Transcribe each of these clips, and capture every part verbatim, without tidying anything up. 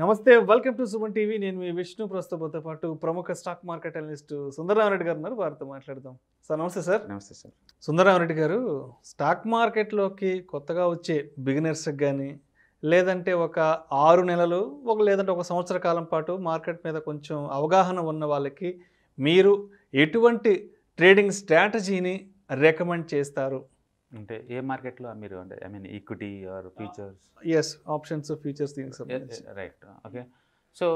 నమస్తే, welcome to Suman TV. నేను మీ విష్ణు ప్రసాథ్తో పాటు ప్రముఖ stock market analyst Sundararao Reddy గారు ఉన్నారు. వారితో మాట్లాడదాం. సార్ నమస్తే. సార్ నమస్తే సార్. సుందరరావు రెడ్డి గారు, స్టాక్ మార్కెట్లోకి కొత్తగా వచ్చే బిగినర్స్కి కానీ, లేదంటే ఒక ఆరు నెలలు ఒక లేదంటే ఒక సంవత్సర కాలం పాటు మార్కెట్ మీద కొంచెం అవగాహన ఉన్న వాళ్ళకి మీరు ఎటువంటి ట్రేడింగ్ స్ట్రాటజీని రికమెండ్ చేస్తారు? అంటే ఏ మార్కెట్లో మీరు, అంటే I mean equity or futures? Yes, options, futures, things. Right, okay. So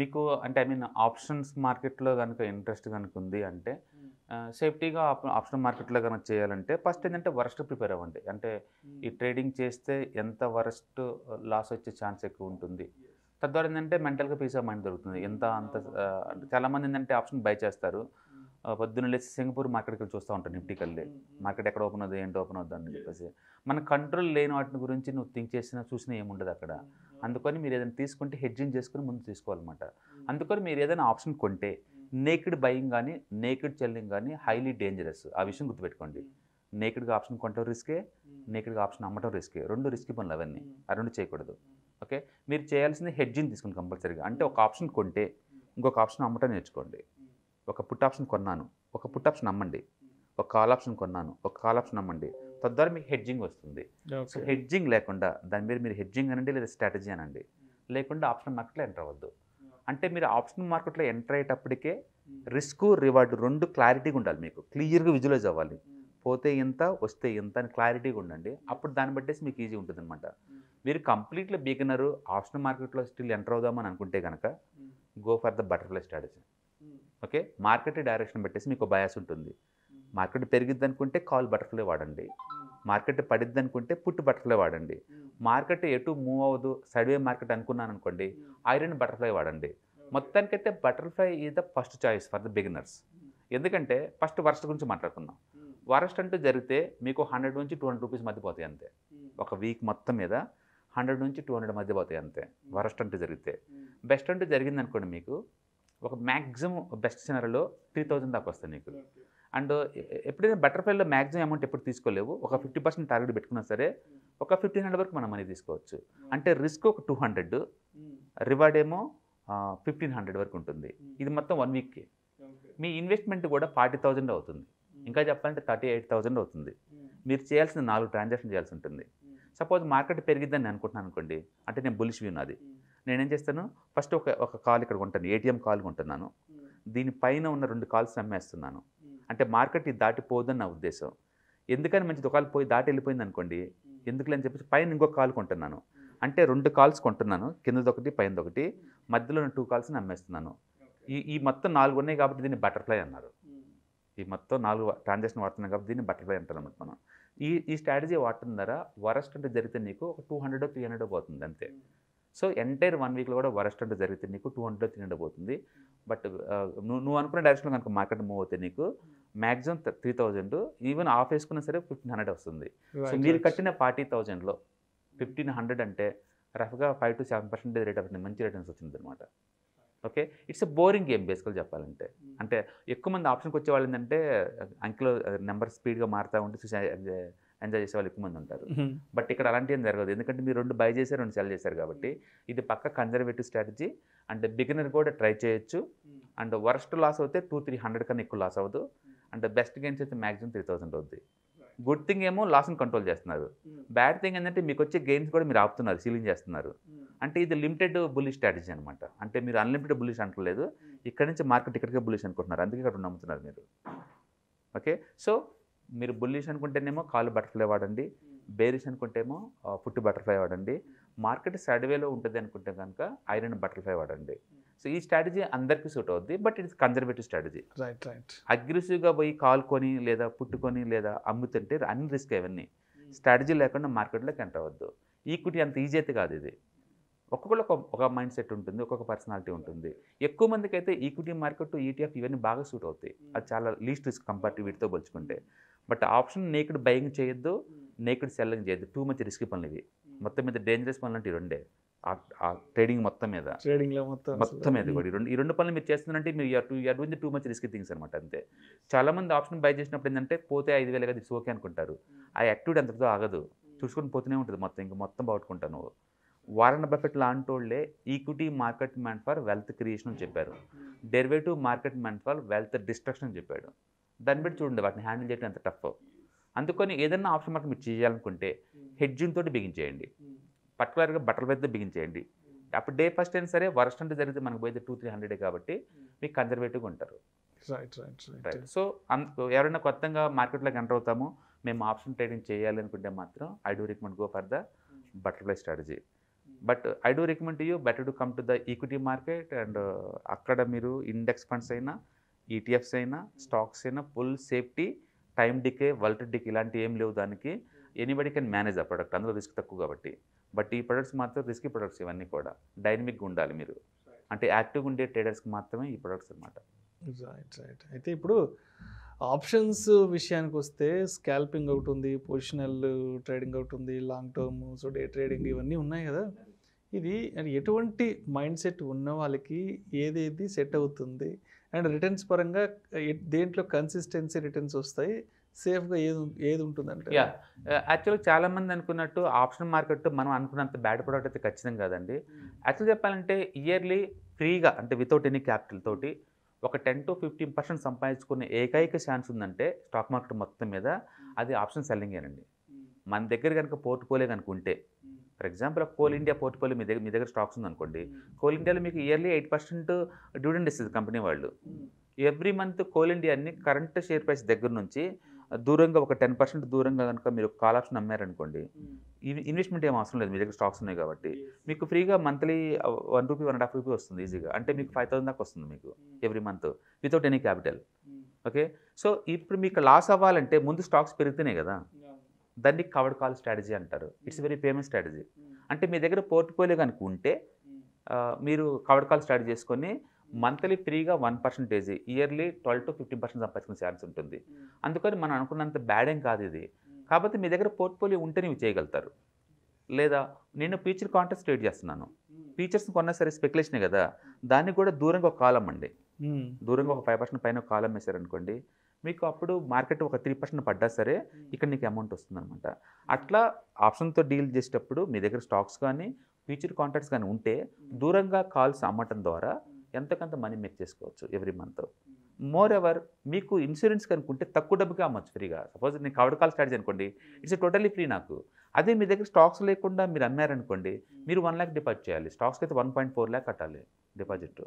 మీకు అంటే ఐ మీన్ ఆప్షన్స్ మార్కెట్లో కనుక ఇంట్రెస్ట్ కనుక ఉంది అంటే, సేఫ్టీగా ఆప్షన్ మార్కెట్లో కనుక చేయాలంటే ఫస్ట్ ఏంటంటే వరస్ట్ ప్రిపేర్ అవ్వండి. అంటే ఈ ట్రేడింగ్ చేస్తే ఎంత వరస్ట్ లాస్ వచ్చే ఛాన్స్ ఎక్కువ ఉంటుంది. తద్వారా ఏంటంటే మెంటల్గా పీస్ ఆఫ్ మైండ్ దొరుకుతుంది. ఎంత అంత చాలామంది ఏంటంటే ఆప్షన్ బై చేస్తారు, పొద్దున్న లేచి సింగపూర్ మార్కెట్కి వెళ్ళి చూస్తూ ఉంటాను, నిఫ్టీకి వెళ్ళి మార్కెట్ ఎక్కడ ఓపెన్ అవుతుంది, ఏంటి ఓపెన్ అవుతుంది అని చెప్పేసి. మన కంట్రోల్ లేని వాటిని గురించి నువ్వు థింక్ చేసినా చూసినా ఏముండదు అక్కడ. అందుకని మీరు ఏదైనా తీసుకుంటే హెడ్జింగ్ చేసుకుని ముందు తీసుకోవాలన్నమాట. అందుకని మీరు ఏదైనా ఆప్షన్ కొంటే నేకిడ్ బయింగ్ కానీ నేకిడ్ సెల్లింగ్ కానీ హైలీ డేంజరస్. ఆ విషయం గుర్తుపెట్టుకోండి. నేకిడ్గా ఆప్షన్ కొనటం రిస్కే, నేకిడ్గా ఆప్షన్ అమ్మటం రిస్కే. రెండు రిస్క్ పనులు అవన్నీ, ఆ రెండు చేయకూడదు. ఓకే, మీరు చేయాల్సింది హెడ్జింగ్ తీసుకుని కంపల్సరీగా. అంటే ఒక ఆప్షన్ కొంటే ఇంకొక ఆప్షన్ అమ్మటం నేర్చుకోండి. ఒక పుట్ ఆప్షన్ కొన్నాను, ఒక పుట్ ఆప్షన్ అమ్మండి. ఒక కాల్ ఆప్షన్ కొన్నాను, ఒక కాల్ ఆప్షన్ అమ్మండి. తద్వారా మీకు హెడ్జింగ్ వస్తుంది. సో హెడ్జింగ్ లేకుండా, దాని మీద మీరు హెడ్జింగ్ అనండి లేదా స్ట్రాటజీ అనండి, లేకుండా ఆప్షన్ మార్కెట్లో ఎంటర్ అవ్వద్దు. అంటే మీరు ఆప్షన్ మార్కెట్లో ఎంటర్ అయ్యేటప్పటికే రిస్క్ రివార్డ్ రెండు క్లారిటీగా ఉండాలి. మీకు క్లియర్గా విజువలైజ్ అవ్వాలి. పోతే ఎంత, వస్తే ఎంత అని క్లారిటీగా ఉండండి. అప్పుడు దాన్ని బట్టేసి మీకు ఈజీ ఉంటుంది అనమాట. మీరు కంప్లీట్లీ బిగినరు, ఆప్షన్ మార్కెట్లో స్టిల్ ఎంటర్ అవుదామని అనుకుంటే కనుక go for the butterfly strategy. Okay, market direction పెట్టేసి మీకు బయాస్ ఉంటుంది. మార్కెట్ పెరిగిద్ది అనుకుంటే కాల్ బటర్ఫ్లై వాడండి, మార్కెట్ పడిద్ది అనుకుంటే పుట్ బటర్ఫ్లై వాడండి, మార్కెట్ ఎటు మూవ్ అవ్వదు సైడ్వే మార్కెట్ అనుకున్నాను అనుకోండి ఐరన్ బటర్ఫ్లై వాడండి. మొత్తానికైతే butterfly is the first choice for the beginners. ఎందుకంటే ఫస్ట్ వరస్ట్ గురించి మాట్లాడుకుందాం. వరస్ట్ అంటూ జరిగితే మీకు హండ్రెడ్ నుంచి టూ హండ్రెడ్ రూపీస్ మధ్య పోతాయి అంతే. ఒక వీక్ మొత్తం మీద హండ్రెడ్ నుంచి టూ హండ్రెడ్ మధ్య పోతాయి అంతే వరస్ట్ అంటూ జరిగితే. బెస్ట్ అంటూ జరిగింది అనుకోండి, మీకు ఒక మ్యాక్సిమం బెస్ట్ సినారియోలో త్రీ థౌజండ్ దాకా వస్తాయి నీకు. అండ్ ఎప్పుడైనా బటర్ఫ్లైలో మ్యాక్సిమం అమౌంట్ ఎప్పుడు తీసుకోలేవు. ఒక ఫిఫ్టీ పర్సెంట్ టార్గెట్ పెట్టుకున్నా సరే ఒక ఫిఫ్టీన్ హండ్రెడ్ వరకు మనం మనీ తీసుకోవచ్చు. అంటే రిస్క్ ఒక టూ హండ్రెడ్, రివార్డ్ ఏమో ఫిఫ్టీన్ హండ్రెడ్ వరకు ఉంటుంది. ఇది మొత్తం వన్ వీక్కే. మీ ఇన్వెస్ట్మెంట్ కూడా ఫార్టీ థౌజండ్ అవుతుంది, ఇంకా చెప్పాలంటే థర్టీ ఎయిట్ థౌజండ్ అవుతుంది. మీరు చేయాల్సిన నాలుగు ట్రాన్సాక్షన్ చేయాల్సి ఉంటుంది. సపోజ్ మార్కెట్ పెరిగిద్దని నేను అనుకుంటున్నాను అనుకోండి, అంటే నేను బులిష్ వ్యూ నాది. నేనేం చేస్తాను, ఫస్ట్ ఒక ఒక కాల్ ఇక్కడ కొంటాను, ఏటీఎం కాల్ కొంటున్నాను. దీనిపైన ఉన్న రెండు కాల్స్ నమ్మేస్తున్నాను. అంటే మార్కెట్ ఇది దాటిపోదని నా ఉద్దేశం. ఎందుకని మంచిది, ఒకవేళ పోయి దాటి వెళ్ళిపోయింది అనుకోండి ఎందుకులేని చెప్పేసి పైన ఇంకో కాల్ కొంటున్నాను. అంటే రెండు కాల్స్ కొంటున్నాను, కిందది ఒకటి పైనది ఒకటి, మధ్యలో టూ కాల్స్ నమ్మేస్తున్నాను. ఈ ఈ మొత్తం నాలుగు ఉన్నాయి కాబట్టి దీన్ని బటర్ఫ్లై అన్నారు. ఈ మొత్తం నాలుగు ట్రాన్సాక్షన్ వాడుతున్నాం కాబట్టి దీన్ని బటర్ఫ్లై అంటారు అనమాట మనం. ఈ ఈ స్ట్రాటజీ వాడటం ద్వారా వరస్ట్ అంటే జరిగితే నీకు ఒక టూ హండ్రెడ్ త్రీ హండ్రెడ్ పోతుంది అంతే. సో ఎంటైర్ వన్ వీక్లో కూడా వరస్ట్ అంటే జరిగితే నీకు టూ హండ్రెడ్ త్రీ హండ్రెడ్ పోతుంది. బట్ నువ్వు నువ్వు అనుకున్న డైరెక్షన్లో కనుక మార్కెట్ మూవ్ అవుతాయి నీకు maximum three thousand even off వేసుకున్నా సరే ఫిఫ్టీన్ హండ్రెడ్ వస్తుంది. సో మీరు కట్టిన ఫార్టీ థౌజండ్లో ఫిఫ్టీన్ హండ్రెడ్ అంటే రఫ్గా five to seven percentage rate అవుతుంది, మంచి రేటర్న్స్ వచ్చింది అనమాట. Okay, it's a boring game basically చెప్పాలంటే. అంటే ఎక్కువ మంది ఆప్షన్కి వచ్చేవాళ్ళు ఏంటంటే అంకిలో నెంబర్ స్పీడ్గా మారుతూ ఉంటే చూసి ఎంజాయ్ చేసే వాళ్ళు ఎక్కువ మంది ఉంటారు. బట్ ఇక్కడ అలాంటి ఏం జరగదు, ఎందుకంటే మీరు రెండు బై చేశారు, రెండు సెల్ చేశారు కాబట్టి ఇది పక్క కన్జర్వేటివ్ స్ట్రాటజీ. అండ్ బిగినర్ కూడా ట్రై చేయొచ్చు. అండ్ వరస్ట్ లాస్ అయితే టూ త్రీ హండ్రెడ్ కన్నా ఎక్కువ లాస్ అవ్వదు. అండ్ బెస్ట్ గేమ్స్ అయితే మ్యాక్సిమం త్రీ థౌసండ్ అవుద్ది. గుడ్ థింగ్ ఏమో లాస్ని కంట్రోల్ చేస్తున్నారు. బ్యాడ్ థింగ్ ఏంటంటే మీకు వచ్చే గేమ్స్ కూడా మీరు ఆపుతున్నారు, సీలింగ్ చేస్తున్నారు. అంటే ఇది లిమిటెడ్ బుల్లిష్ స్ట్రాటజీ అనమాట. అంటే మీరు అన్లిమిటెడ్ బుల్లిష్ అంటలేదు, ఇక్కడ నుంచి మార్కెట్ ఇక్కడికే బుల్లిష్ అనుకుంటున్నారు, అందుకే ఇక్కడ నమ్ముతున్నారు మీరు. ఓకే, సో మీరు బుల్లిష్ అనుకుంటేనేమో కాల్ బటర్ఫ్లై వాడండి, బేరిష్ అనుకుంటేమో పుట్టు బటర్ఫ్లై వాడండి, మార్కెట్ సైడ్వేలో ఉంటుంది అనుకుంటే కనుక ఐరన్ బటర్ఫ్లై వాడండి. సో ఈ స్ట్రాటజీ అందరికీ సూట్ అవుద్ది, but it's conservative strategy. Right right అగ్రెసివ్గా పోయి కాల్ కొని లేదా పుట్టుకొని లేదా అమ్ముతుంటే అన్ని రిస్క్. అవన్నీ స్ట్రాటజీ లేకుండా మార్కెట్లోకి ఎంటర్ అవ్వద్దు. ఈక్విటీ అంత ఈజీ అయితే కాదు. ఇది ఒక్కొక్కరు ఒక ఒక మైండ్ సెట్ ఉంటుంది, ఒక్కొక్క పర్సనాలిటీ ఉంటుంది. ఎక్కువ మందికి అయితే ఈక్విటీ మార్కెట్, ఈటీఎఫ్ ఇవన్నీ బాగా సూట్ అవుతాయి. అది చాలా లీస్ట్ రిస్క్ కంపేర్టివ్ వీటితో పోల్చుకుంటే. బట్ ఆప్షన్ నేకిడ్ బయింగ్ చేయొద్దు, నేకిడ్ సెల్లింగ్ చేయొద్దు. టూ మచ్ రిస్క్ పనులు ఇవి. మొత్తం మీద డేంజరస్ పనులు అంటే రెండే ట్రేడింగ్ మొత్తం మీద, ట్రేడింగ్లో మొత్తం మొత్తం మీద కూడా ఈ రెండు పనులు మీరు చేస్తున్నారంటే మీరు you are too you are doing the too much risk things అనమాట అంతే. చాలా మంది ఆప్షన్ బై చేసినప్పుడు ఏంటంటే పోతే ఐదు వేలు కదా ఇట్స్ ఓకే అనుకుంటారు. ఆ యాక్టివిటీ అంతటితో ఆగదు, చూసుకొని పోతూనే ఉంటుంది మొత్తం, ఇంకా మొత్తం బాగుంటాను. Warren Buffett Lantolle equity market man for wealth creation అని చెప్పారు, derivative market man for wealth destruction అని చెప్పాడు. దాన్ని బట్టి చూడండి వాటిని హ్యాండిల్ చేయడం ఎంత టఫ్. అందుకని ఏదైనా ఆప్షన్ మార్కెట్ మీరు చేయాలనుకుంటే హెడ్జింగ్ తోటి బిగిన్ చేయండి, పర్టికులర్గా బట్టల పైతో బిగిన్ చేయండి. అప్పుడు డే ఫస్ట్ అయినా సరే వరస్ట్ అంటే జరిగితే మనకు పోయితే టూ త్రీ హండ్రెడ్ కాబట్టి మీకు కన్జర్వేటివ్గా ఉంటారు. సో ఎవరైనా కొత్తగా మార్కెట్లోకి ఎంటర్ అవుతామో మేము ఆప్షన్ ట్రేడింగ్ చేయాలి అనుకుంటే మాత్రం I do recommend go for the butterfly strategy. But I do recommend you better to come to the equity market and అక్కడ మీరు ఇండెక్స్ ఫండ్స్ అయినా ఈటీఎఫ్స్ అయినా స్టాక్స్ అయినా ఫుల్ సేఫ్టీ, టైం డికే, వల్ట్ decay ఇలాంటి ఏం లేవు. దానికి ఎనీబడి కెన్ మేనేజ్ ఆ ప్రొడక్ట్, అందులో రిస్క్ తక్కువ కాబట్టి. బట్ ఈ ప్రొడక్ట్స్ మాత్రం రిస్కీ ప్రొడక్ట్స్, ఇవన్నీ కూడా డైనమిక్గా ఉండాలి మీరు, అంటే యాక్టివ్గా ఉండే ట్రేడర్స్కి మాత్రమే ఈ ప్రొడక్ట్స్ అనమాట. రైట్ రైట్ అయితే ఇప్పుడు ఆప్షన్స్ విషయానికి వస్తే స్కాల్పింగ్ ఒకటి ఉంది, పొజిషనల్ ట్రేడింగ్ ఒకటి ఉంది, long term, so day trading ఇవన్నీ ఉన్నాయి కదా. ఇది ఎటువంటి మైండ్ సెట్ ఉన్న వాళ్ళకి ఏదేది సెట్ అవుతుంది అండ్ రిటర్న్స్ పరంగా దేంట్లో కన్సిస్టెన్సీ రిటర్న్స్ వస్తాయి, సేఫ్గా ఏది ఏది ఉంటుందంటే? యా యాక్చువల్గా చాలామంది అనుకున్నట్టు ఆప్షన్ మార్కెట్ మనం అనుకున్నంత బ్యాడ్ ప్రోడక్ట్ అయితే ఖచ్చితంగా కాదండి. యాక్చువల్ చెప్పాలంటే ఇయర్లీ ఫ్రీగా అంటే వితౌట్ ఎనీ క్యాపిటల్ తోటి ఒక టెన్ టు ఫిఫ్టీన్ పర్సెంట్ సంపాదించుకునే ఏకైక ఛాన్స్ ఉందంటే స్టాక్ మార్కెట్ మొత్తం మీద అది ఆప్షన్ సెల్లింగేనండి. మన దగ్గర కనుక పోర్ట్ఫోలియో కనుక ఉంటే, for example coal India portfolio మీ దగ్గర మీ దగ్గర స్టాక్స్ ఉందనుకోండి, కోల్ ఇండియాలో మీకు ఇయర్లీ ఎయిట్ పర్సెంట్ డివిడెండ్ ఇస్తుంది కంపెనీ వాళ్ళు. ఎవ్రీ మంత్ కోల్ ఇండియాని కరెంట్ షేర్ ప్రైస్ దగ్గర నుంచి దూరంగా ఒక టెన్ పర్సెంట్ దూరంగా కనుక మీరు కాల్ ఆప్షన్ అమ్మారనుకోండి, ఇన్వెస్ట్మెంట్ ఏం అవసరం లేదు, మీ దగ్గర స్టాక్స్ ఉన్నాయి కాబట్టి మీకు ఫ్రీగా monthly one rupee one and half rupee వస్తుంది ఈజీగా. అంటే మీకు ఫైవ్ థౌసండ్ దాకా వస్తుంది మీకు every month without any capital. Okay, so ఇప్పుడు మీకు లాస్ అవ్వాలంటే ముందు స్టాక్స్ పెరిగితేనే కదా, దాన్ని కవర్డ్ కాల్ స్ట్రాటజీ అంటారు. It's very famous strategy. అంటే మీ దగ్గర పోర్ట్ఫోలియో కనుక ఉంటే మీరు కవర్డ్ కాల్ స్ట్రాటజీ చేసుకొని మంత్లీ ఫ్రీగా one percentage yearly twelve to fifteen percent సంపాదించుకునే ఛాన్స్ ఉంటుంది. అందుకని మనం అనుకున్నంత బ్యాడ్ ఏం కాదు ఇది. కాబట్టి మీ దగ్గర పోర్ట్ఫోలియో ఉంటే నీవు చేయగలుగుతారు. లేదా నేను ఫ్యూచర్ కాంట్రాక్ట్స్ ట్రేడ్ చేస్తున్నాను, ఫీచర్స్ కొన్నా సరే స్పెక్యులేషనే కదా, దానికి కూడా దూరంగా ఒక కాలం అండి, దూరంగా ఒక ఫైవ్ పర్సెంట్ పైన ఒక కాలం వేశారనుకోండి, మీకు అప్పుడు మార్కెట్ ఒక త్రీ పర్సెంట్ పడ్డా సరే ఇక్కడ నీకు అమౌంట్ వస్తుందన్నమాట. అట్లా ఆప్షన్తో డీల్ చేసేటప్పుడు మీ దగ్గర స్టాక్స్ కానీ ఫ్యూచర్ కాంట్రాక్ట్స్ కానీ ఉంటే దూరంగా కాల్స్ అమ్మటం ద్వారా ఎంతకంత మనీ మేక్ చేసుకోవచ్చు ఎవ్రీ మంత్. మోర్ ఎవర్ మీకు ఇన్సూరెన్స్ కనుక్కుంటే తక్కువ డబ్బుగా అమ్మచ్చు ఫ్రీగా. సపోజ్ నేను కవర్డ్ కాల్ స్టార్ట్ అనుకోండి, ఇట్స్ టోటలీ ఫ్రీ నాకు. అదే మీ దగ్గర స్టాక్స్ లేకుండా మీరు అమ్మారనుకోండి, మీరు వన్ ల్యాక్ డిపాజిట్ చేయాలి, స్టాక్స్కి అయితే వన్ పాయింట్ ఫోర్ ల్యాక్ కట్టాలి డిపాజిట్.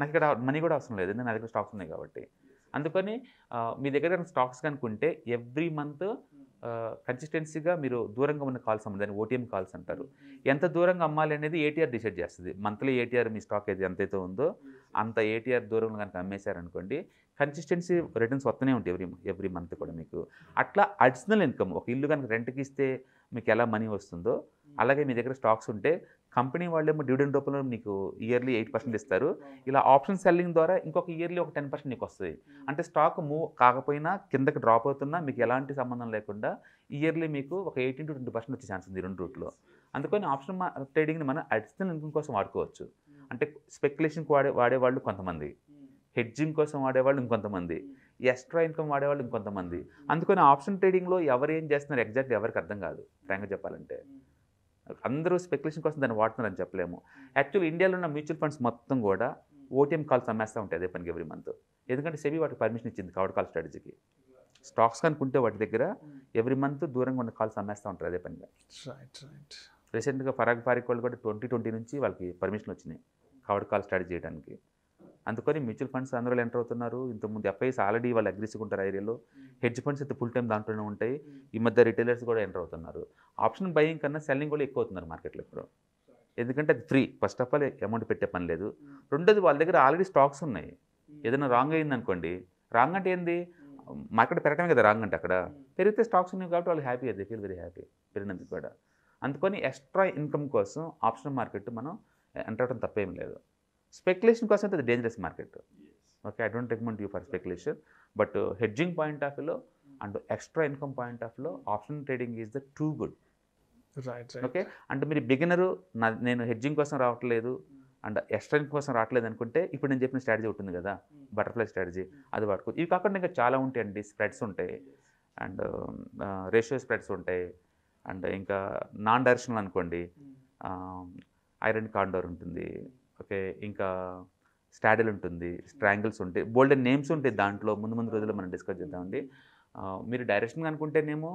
నాకు ఇక్కడ మనీ కూడా అవసరం లేదు, నా దగ్గర స్టాక్స్ ఉన్నాయి కాబట్టి. అందుకని మీ దగ్గర కనుక స్టాక్స్ కనుక్కుంటే ఎవ్రీ మంత్ కన్సిస్టెన్సీగా మీరు దూరంగా ఉన్న కాల్స్ అమ్మ, దాన్ని ఓటీఎం కాల్స్ అంటారు. ఎంత దూరంగా అమ్మాలి అనేది ఏటీఆర్ డిసైడ్ చేస్తుంది. మంత్లీ ఏటీఆర్ మీ స్టాక్ అయితే ఎంతైతే ఉందో అంత ఏటీఆర్ దూరంలో కనుక అమ్మేశారనుకోండి, కన్సిస్టెన్సీ రిటర్న్స్ వస్తూనే ఉంటాయి ఎవ్రీ ఎవ్రీ మంత్ కూడా మీకు. అట్లా అడిషనల్ ఇన్కమ్, ఒక ఇల్లు కనుక రెంట్కి ఇస్తే మీకు ఎలా మనీ వస్తుందో అలాగే మీ దగ్గర స్టాక్స్ ఉంటే కంపెనీ వాళ్ళేమో డివిడెండ్ రూపంలో మీకు ఇయర్లీ ఎయిట్ పర్సెంట్ ఇస్తారు. ఇలా ఆప్షన్ సెల్లింగ్ ద్వారా ఇంకొక ఇయర్లీ ఒక టెన్ పర్సెంట్ నీకు వస్తుంది. అంటే స్టాక్ మూవ్ కాకపోయినా కిందకి డ్రాప్ అవుతున్నా మీకు ఎలాంటి సంబంధం లేకుండా ఇయర్లీ మీకు ఒక ఎయిటీన్ టు ట్వంటీ పర్సెంట్ వచ్చే ఛాన్స్ ఉంది రెండు రూట్లో. అందుకని ఆప్షన్ ట్రేడింగ్ని మనం అడిషనల్ ఇన్కమ్ కోసం వాడుకోవచ్చు. అంటే స్పెక్యులేషన్కి వాడే వాడేవాళ్ళు కొంతమంది, హెడ్జింగ్ కోసం వాడేవాళ్ళు ఇంకొంతమంది, ఎక్స్ట్రా ఇన్కమ్ వాడేవాళ్ళు ఇంకొంతమంది. అందుకని ఆప్షన్ ట్రేడింగ్లో ఎవరు ఏం చేస్తున్నారు ఎగ్జాక్ట్గా ఎవరికి అర్థం కాదు ఫ్రాంక్గా చెప్పాలంటే. అందరూ స్పెక్యులేషన్ కోసం దాన్ని వాడుతున్నారని చెప్పలేము. యాక్చువల్లీ ఇండియాలో ఉన్న మ్యూచువల్ ఫండ్స్ మొత్తం కూడా ఓటీఎం కాల్స్ అమ్మేస్తూ ఉంటాయి అదే పనికి ఎవ్రీ మంత్. ఎందుకంటే సెబీ వాటికి పర్మిషన్ ఇచ్చింది కవర్డ్ కాల్ స్ట్రాటజీకి. స్టాక్స్ కనుక్కుంటే వాటి దగ్గర ఎవ్రీ మంత్ దూరంగా ఉన్న కాల్స్ అమ్మేస్తూ ఉంటారు అదే పనిగా. రీసెంట్గా ఫరాగ్ ఫారిక్ వాళ్ళు కూడా ట్వంటీ ట్వంటీ నుంచి వాళ్ళకి పర్మిషన్ వచ్చినాయి కవర్డ్ కాల్ స్ట్రాటజీ చేయడానికి. అందుకని మ్యూచువల్ ఫండ్స్ అందులో ఎంటర్ అవుతున్నారు. ఇంతకుముందు ఎఫ్ఐస్ ఆల్రెడీ వాళ్ళు అగ్రెసివ్ ఉంటారు ఏరియాలో, హెడ్జ్ ఫండ్స్ అయితే ఫుల్ టైం దాంట్లోనే ఉంటాయి. ఈ మధ్య రిటైలర్స్ కూడా ఎంటర్ అవుతున్నారు. ఆప్షన్ బయింగ్ కన్నా సెల్లింగ్ కూడా ఎక్కువ అవుతున్నారు మార్కెట్లో ఇప్పుడు. ఎందుకంటే అది free, first of all amount పెట్టే పని లేదు. రెండోది వాళ్ళ దగ్గర ఆల్రెడీ స్టాక్స్ ఉన్నాయి. ఏదైనా రాంగ్ అయింది అనుకోండి, రాంగ్ అంటే ఏంది, మార్కెట్ పెరగటమే కదా రాంగ్ అంటే. అక్కడ పెరిగితే స్టాక్స్ ఉన్నాయి కాబట్టి వాళ్ళు హ్యాపీ, అది ఫీల్ వెరీ హ్యాపీ పెరిగినందుకు కూడా. అందుకని ఎక్స్ట్రా ఇన్కమ్ కోసం ఆప్షన్ మార్కెట్ మనం ఎంటర్ అవడం తప్పేం లేదు. స్పెక్యులేషన్ కోసం అయితే అది dangerous market. Okay, I don't recommend you for speculation. But hedging point of వ్యూలో and extra income point of వ్యూలో option trading is the too good. Okay, అంటే మీరు బిగినరు, నా నేను హెడ్జింగ్ కోసం రావట్లేదు అండ్ ఎక్స్ట్రా ఇన్కమ్ కోసం రావట్లేదు అనుకుంటే ఇప్పుడు నేను చెప్పిన స్ట్రాటజీ ఉంటుంది కదా బటర్ఫ్లై స్ట్రాటజీ, అది వాడుకో. ఇవి కాకుండా ఇంకా చాలా ఉంటాయండి, స్ప్రెడ్స్ ఉంటాయి అండ్ రేషియో స్ప్రెడ్స్ ఉంటాయి అండ్ ఇంకా నాన్ డైరెక్షనల్ అనుకోండి, ఐరన్ కాండోర్ ఉంటుంది, ఓకే ఇంకా స్టాడిల్ ఉంటుంది, స్ట్రాంగిల్స్ ఉంటాయి, బోల్డెన్ నేమ్స్ ఉంటాయి దాంట్లో. ముందు ముందు రోజుల్లో మనం డిస్కస్ చేద్దామండి. మీరు డైరెక్షన్గా అనుకుంటేనేమో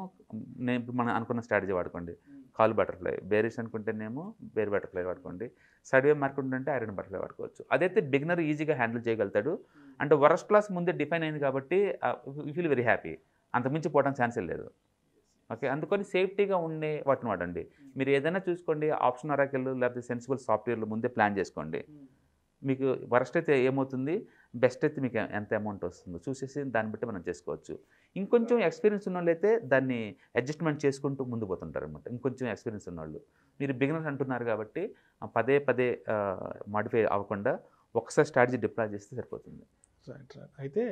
నేను మనం అనుకున్న స్ట్రాటజీ వాడుకోండి, కాల్ బటర్ఫ్లై. బేరిష్ అనుకుంటేనేమో బేర్ బటర్ఫ్లై వాడుకోండి. సైడ్వే మార్కెట్ ఉంటే ఐరన్ బటర్ఫ్లై వాడుకోవచ్చు. అదైతే బిగినర్ ఈజీగా హ్యాండిల్ చేయగలుగుతాడు. అంటే వరస్ట్ క్లాస్ ముందే డిఫైన్ అయింది కాబట్టి యూ ఫీల్ వెరీ హ్యాపీ. అంతకుమించి పోవడం ఛాన్సే లేదు. ఓకే, అందుకని సేఫ్టీగా ఉండే వాటిని వాడండి. మీరు ఏదైనా చూసుకోండి, ఆప్షన్ అరాకెళ్ళు లేకపోతే సెన్సిబుల్ సాఫ్ట్వేర్లు ముందే ప్లాన్ చేసుకోండి. మీకు వరస్ట్ అయితే ఏమవుతుంది, బెస్ట్ అయితే మీకు ఎంత అమౌంట్ వస్తుందో చూసేసి దాన్ని బట్టి మనం చేసుకోవచ్చు. ఇంకొంచెం ఎక్స్పీరియన్స్ ఉన్న వాళ్ళు అయితే దాన్ని అడ్జస్ట్మెంట్ చేసుకుంటూ ముందు పోతుంటారు అనమాట. ఇంకొంచెం ఎక్స్పీరియన్స్ ఉన్నవాళ్ళు, మీరు బిగినర్స్ అంటున్నారు కాబట్టి పదే పదే మాడిఫై అవ్వకుండా ఒకసారి స్ట్రాటజీ డిప్లాయ్ చేస్తే సరిపోతుంది. రైట్ రైట్ అయితే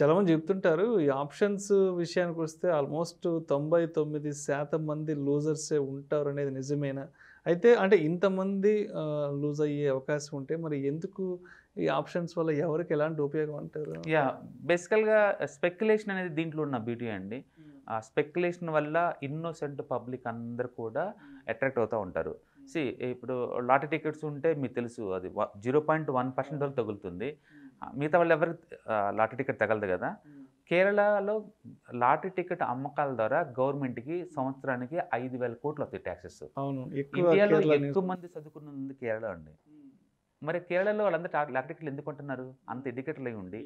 చాలామంది చెప్తుంటారు ఈ ఆప్షన్స్ విషయానికి వస్తే ఆల్మోస్ట్ తొంభై తొమ్మిది శాతం మంది లూజర్సే ఉంటారు అనేది నిజమేనా? అయితే అంటే ఇంతమంది లూజ్ అయ్యే అవకాశం ఉంటే మరి ఎందుకు ఈ ఆప్షన్స్ వల్ల ఎవరికి ఎలాంటి ఉపయోగం అంటారు? యా, బేసికల్గా స్పెక్యులేషన్ అనేది దీంట్లో ఉన్న బ్యూటీ అండి. ఆ స్పెక్యులేషన్ వల్ల ఇన్నోసెంట్ పబ్లిక్ అందరు కూడా అట్రాక్ట్ అవుతూ ఉంటారు. సి ఇప్పుడు లాటరీ టికెట్స్ ఉంటే మీకు తెలుసు అది జీరో పాయింట్ వన్ పర్సెంట్ వరకు తగులుతుంది, మిగతా వాళ్ళు ఎవరికి లాటరీ టికెట్ తగలదు కదా. కేరళలో లాటరీ టికెట్ అమ్మకాల ద్వారా గవర్నమెంట్కి సంవత్సరానికి ఐదు వేల కోట్లు వస్తాయి ట్యాక్సెస్. అవును, ఇండియాలో ఎక్కువ మంది చదువుకున్నది కేరళ అండి. మరి కేరళలో వాళ్ళందరూ లాటరీ టికెట్లు ఎందుకు కొంటున్నారు? అంత ఎడ్యుకేటెడ్ అయి ఉండి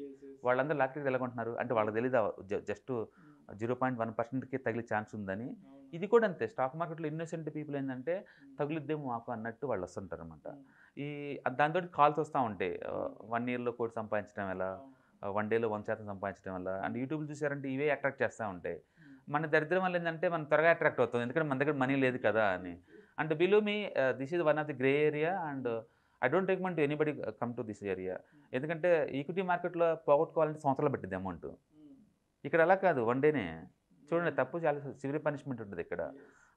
వాళ్ళందరూ లాటరీ టికెట్ ఎలా కొంటున్నారు అంటే వాళ్ళకి తెలీదా జస్ట్ జీరో పాయింట్ వన్ పర్సెంట్కి తగిలే ఛాన్స్ ఉందని. ఇది కూడా అంతే, స్టాక్ మార్కెట్లో ఇన్నోసెంట్ పీపుల్ ఏంటంటే తగులుద్దేమో మాకు అన్నట్టు వాళ్ళు వస్తుంటారు అనమాట. ఈ దాంతో కాల్స్ వస్తూ ఉంటాయి, వన్ ఇయర్లో కోటి సంపాదించడం ఎలా, వన్ డేలో వన్ శాతం సంపాదించడం వల్ల. అండ్ యూట్యూబ్లు చూసారంటే ఇవే అట్రాక్ట్ చేస్తూ ఉంటాయి. మన దరిద్రం వల్ల ఏంటంటే మనం త్వరగా అట్రాక్ట్ అవుతాం, ఎందుకంటే మన దగ్గర మనీ లేదు కదా అని. And believe me, this is one of the grey area and I don't recommend to anybody come to this area. ఎందుకంటే ఈక్విటీ మార్కెట్లో పోగొట్టుకోవాలంటే సంవత్సరాలు పెట్టింది అమౌంట్, ఇక్కడ అలా కాదు, వన్ డేనే. చూడండి, తప్పు చాలా సివియర్ పనిష్మెంట్ ఉంటుంది ఇక్కడ.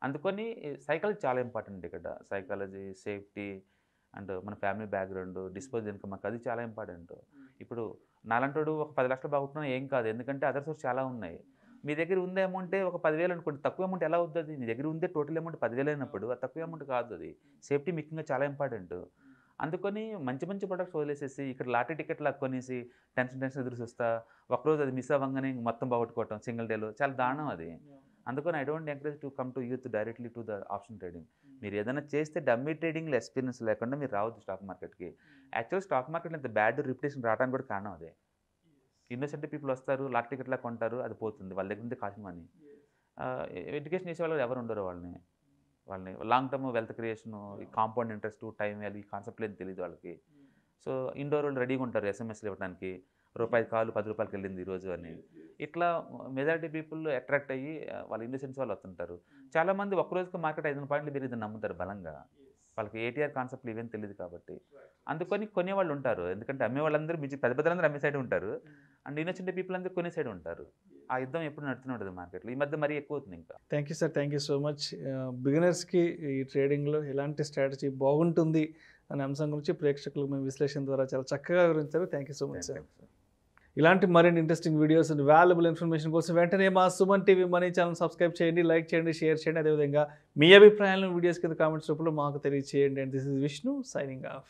అందుకని సైకాలజీ చాలా ఇంపార్టెంట్ ఇక్కడ. సైకాలజీ, సేఫ్టీ అండ్ మన ఫ్యామిలీ బ్యాక్గ్రౌండ్, డిస్పోజల్ ఇన్కమ్, అది చాలా ఇంపార్టెంట్. ఇప్పుడు నాలంటోడు ఒక పది లక్షలు బాగుంటున్నా ఏం కాదు, ఎందుకంటే అదర్ సోర్స్ చాలా ఉన్నాయి. మీ దగ్గర ఉండే అమౌంటే ఒక పదివేలు అనుకోండి, తక్కువ అమౌంట్ ఎలా అవుతుంది? మీ దగ్గర ఉండే టోటల్ అమౌంట్ పదివేలు అయినప్పుడు అది తక్కువ అమౌంట్ కాదు. అది సేఫ్టీ ముఖ్యంగా చాలా ఇంపార్టెంట్. అందుకని మంచి మంచి ప్రొడక్ట్స్ వదిలేసేసి ఇక్కడ లాటరీ టికెట్ లాక్కొనేసి టెన్షన్ టెన్షన్ ఎదురు చూస్తా, ఒకరోజు అది మిస్ అవ్వంగానే మొత్తం బాగొట్టుకోవటం సింగిల్ డేలో చాలా దారుణం అది. అందుకని I don't encourage to come to youth directly to the option trading. మీరు ఏదైనా చేస్తే డమ్మీ ట్రేడింగ్లో ఎక్స్పీరియన్స్ లేకుండా మీరు రావద్దు స్టాక్ మార్కెట్కి. యాక్చువల్ స్టాక్ మార్కెట్లో ఇంత బ్యాడ్ రిప్యుటేషన్ రావడానికి కూడా కారణం అదే. ఇన్నోసెంట్ పీపుల్ వస్తారు, లాట్ టికెట్లా కొంటారు, అది పోతుంది, వాళ్ళ దగ్గర ఉంటే కాసిన మనీ. ఎడ్యుకేషన్ చేసే వాళ్ళు ఎవరు ఉండరు, వాళ్ళని వాళ్ళని long term wealth creation, compound interest, time value, ఈ కాన్సెప్ట్ ఏం తెలియదు వాళ్ళకి. సో ఇండోర్ వాళ్ళు రెడీగా ఉంటారు ఎస్ఎంఎస్లు ఇవ్వడానికి, రూపాయి కాలు పది రూపాయలకి వెళ్ళింది ఈరోజు అని. ఇట్లా మెజారిటీ పీపుల్ అట్రాక్ట్ అయ్యి వాళ్ళు ఇన్వెస్ట్మెంట్స్ వాళ్ళు వస్తుంటారు. చాలామంది ఒక్కరోజుకి మార్కెట్ ఐదు పాయింట్లు పెరిగిందని నమ్ముతారు బలంగా, వాళ్ళకి ఏటీఆర్ కాన్సెప్ట్లు ఇవేం తెలియదు కాబట్టి. అందుకని కొనేవాళ్ళు ఉంటారు, ఎందుకంటే అమ్మే వాళ్ళందరూ మించి పెద్ద పెద్దలందరూ అమ్మే సైడ్ ఉంటారు అండ్ ఇన్నోసెంట్ పీపుల్ అందరూ కొనే సైడ్ ఉంటారు. ఆ యుద్ధం ఎప్పుడు నడుతూనే ఉంటుంది మార్కెట్లో, ఈ మధ్య మరీ ఎక్కువ అవుతుంది ఇంకా. Thank you sir, thank you so much. బిగినర్స్కి ఈ ట్రేడింగ్లో ఎలాంటి స్ట్రాటజీ బాగుంటుంది అనే అంశం గురించి ప్రేక్షకులకు మేము విశ్లేషణ ద్వారా చాలా చక్కగా వివరించారు. Thank you so much sir. ఇలాంటి మరిన్ని interesting videos and valuable information కోసం వెంటనే మా Suman TV money channel subscribe చేయండి, లైక్ చేయండి, షేర్ చేయండి. అదేవిధంగా మీ అభిప్రాయాలను వీడియోస్ కింద కామెంట్స్ రూపంలో మాకు తెలియజేయండి. And this is Vishnu signing of.